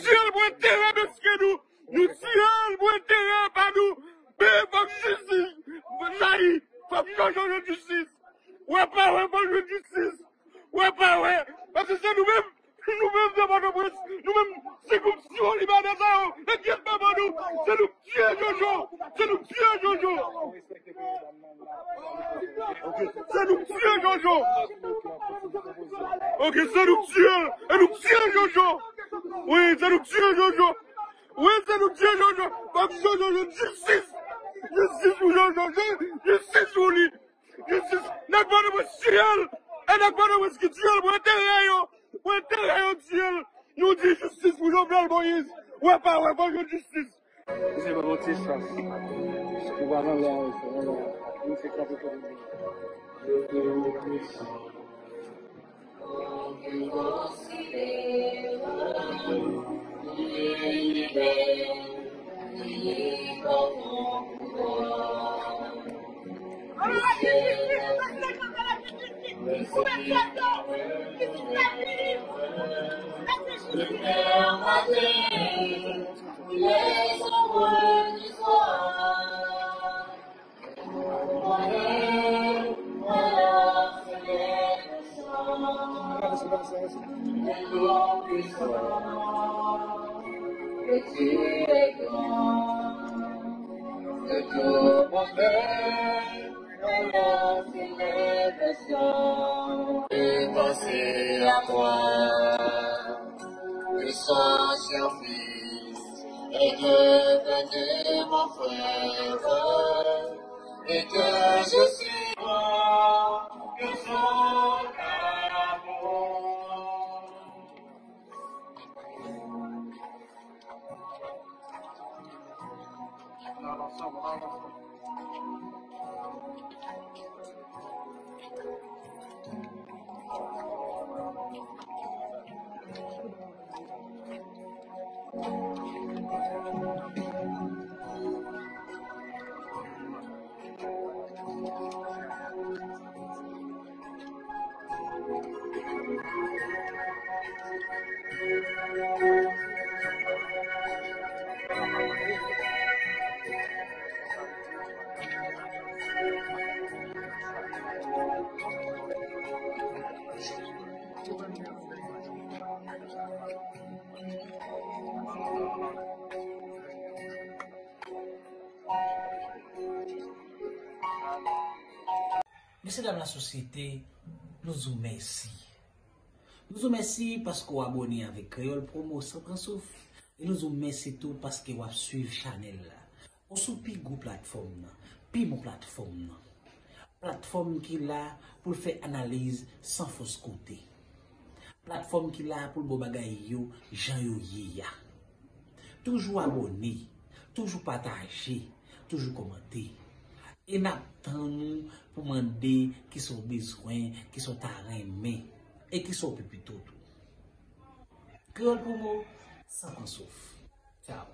tirons le bon terrain parce que nous, nous tirons le bon terrain par nous, mais comme justice, ça y est, comme changement de justice. Ouais, pas ouais, bon de justice. Ouais, pas ouais, parce que c'est nous-mêmes. Nous-mêmes devant nos presse, nous-mêmes, c'est comme si on libère des armes, et Dieu pas pour nous, c'est nous pieds Jojo, c'est nous pieds Jojo. C'est nous pieds Jojo. Ok, c'est nous pieds Jojo. Oui, c'est nous pieds Jojo. Oui, c'est nous pieds Jojo. Parce que Jojo, justice ou Jojo, justice ou lui. Justice, n'a pas de presse ciel, et n'a pas de presse qui tue le terrain. Ouais, terrain Dieu, nous dit justice pour Jovenel Moïse. Ouais, pas, ouais, pas, justice. C'est pas votre sens. On va dans l'air, on va dans c'est quoi Messieurs dames la société, nous vous remercions. Nous vous remercions parce que vous abonnez avec Creole Promo sans prendre souffle. Et nous vous remercions tout parce que vous suivez la chaîne. On soupit la plateforme, puis mon plateforme. Plateforme qui est là pour faire analyse sans fausse côté. Plateforme qui est là pour le bon bagaille, Jean-Yoya. Toujours abonné, toujours partagé, toujours commenté. Et n'attendons pour demander qui sont besoins, qui sont arrêtés et qui sont plutôt tout. Creole Promo, sans en souffle. Ciao.